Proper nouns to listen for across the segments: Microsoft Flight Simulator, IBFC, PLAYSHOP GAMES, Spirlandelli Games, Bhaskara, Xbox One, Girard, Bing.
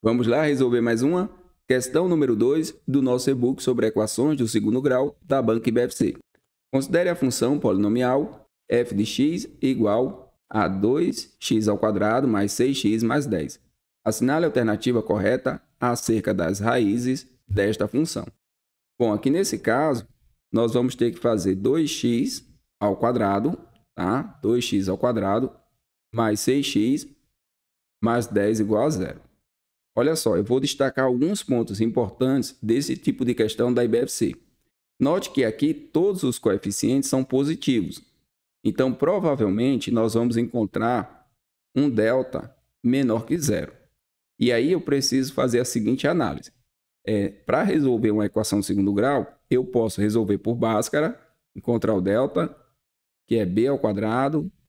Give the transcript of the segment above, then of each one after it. Vamos lá resolver mais uma? Questão número 2 do nosso e-book sobre equações do segundo grau da banca IBFC. Considere a função polinomial f de x igual a 2x² mais 6x mais 10. Assinale a alternativa correta acerca das raízes desta função. Bom, aqui nesse caso, nós vamos ter que fazer 2x², tá? 2x² mais 6x mais 10 igual a 0. Olha só, eu vou destacar alguns pontos importantes desse tipo de questão da IBFC. Note que aqui todos os coeficientes são positivos. Então, provavelmente, nós vamos encontrar um delta menor que 0. E aí eu preciso fazer a seguinte análise. Para resolver uma equação de segundo grau, eu posso resolver por Bhaskara, encontrar o delta, que é b²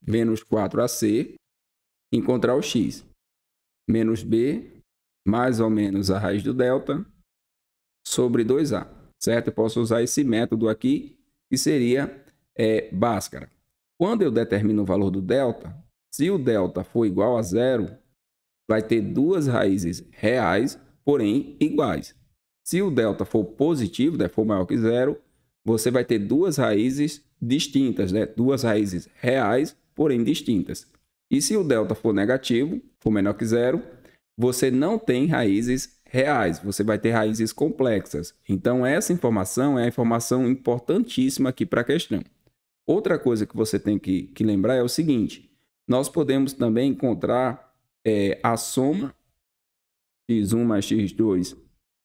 menos 4ac, encontrar o x, menos b, mais ou menos a raiz do delta, sobre 2a, certo? Eu posso usar esse método aqui, que seria Bhaskara. Quando eu determino o valor do delta, se o delta for igual a 0, vai ter duas raízes reais, porém iguais. Se o delta for positivo, né, for maior que 0, você vai ter duas raízes distintas, né? Duas raízes reais, porém distintas. E se o delta for negativo, for menor que 0, você não tem raízes reais, você vai ter raízes complexas. Então, essa informação é a informação importantíssima aqui para a questão. Outra coisa que você tem que lembrar é o seguinte, nós podemos também encontrar a soma x1 mais x2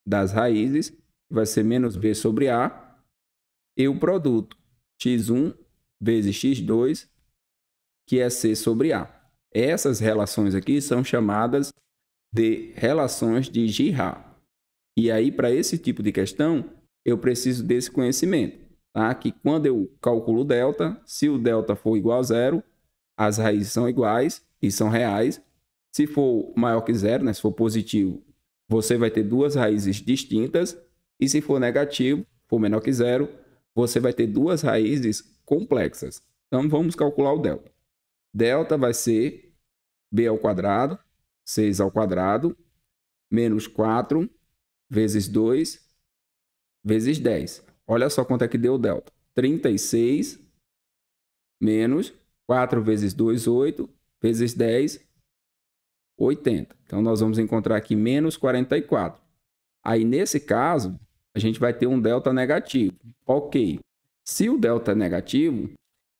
das raízes, vai ser menos b sobre a, e o produto x1 vezes x2, que é c sobre a. Essas relações aqui são chamadas de relações de Girard. E aí, para esse tipo de questão, eu preciso desse conhecimento, tá? Que quando eu calculo o delta, se o delta for igual a 0, as raízes são iguais e são reais. Se for maior que 0, né? Se for positivo, você vai ter duas raízes distintas, e se for negativo, for menor que 0, você vai ter duas raízes complexas. Então, vamos calcular o delta. Delta vai ser b², 6², menos 4, vezes 2, vezes 10. Olha só quanto é que deu o delta. 36, menos 4 vezes 2, 8, vezes 10, 80. Então, nós vamos encontrar aqui menos 44. Aí, nesse caso, a gente vai ter um delta negativo. Ok. Se o delta é negativo,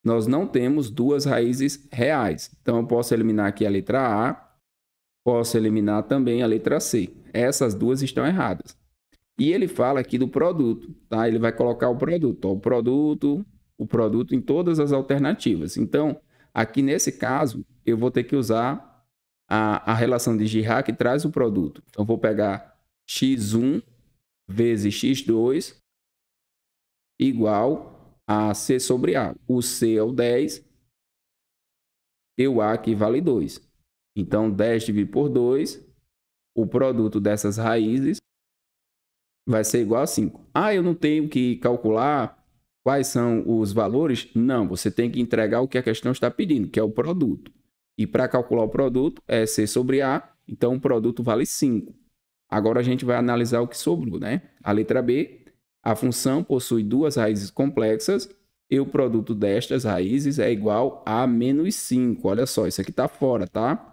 nós não temos duas raízes reais. Então, eu posso eliminar aqui a letra A, posso eliminar também a letra C. Essas duas estão erradas. E ele fala aqui do produto, tá? Ele vai colocar o produto, ó, o produto em todas as alternativas. Então, aqui nesse caso, eu vou ter que usar a relação de Girard que traz o produto. Então, vou pegar x1 vezes x2 igual a c sobre a. O c é o 10 e o a aqui vale 2. Então, 10 dividido por 2, o produto dessas raízes vai ser igual a 5. Ah, eu não tenho que calcular quais são os valores? Não, você tem que entregar o que a questão está pedindo, que é o produto. E para calcular o produto, é C sobre A, então o produto vale 5. Agora a gente vai analisar o que sobrou, né? A letra B, a função possui duas raízes complexas e o produto destas raízes é igual a menos 5. Olha só, isso aqui está fora, tá?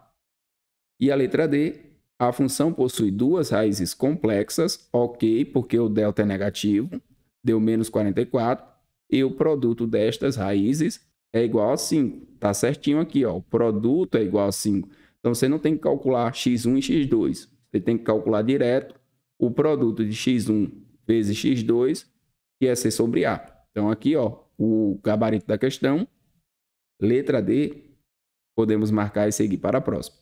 E a letra D, a função possui duas raízes complexas, ok, porque o delta é negativo, deu menos 44, e o produto destas raízes é igual a 5. Tá certinho aqui, ó. O produto é igual a 5. Então, você não tem que calcular x1 e x2. Você tem que calcular direto o produto de x1 vezes x2, que é c sobre a. Então, aqui, ó, o gabarito da questão, letra D. Podemos marcar e seguir para a próxima.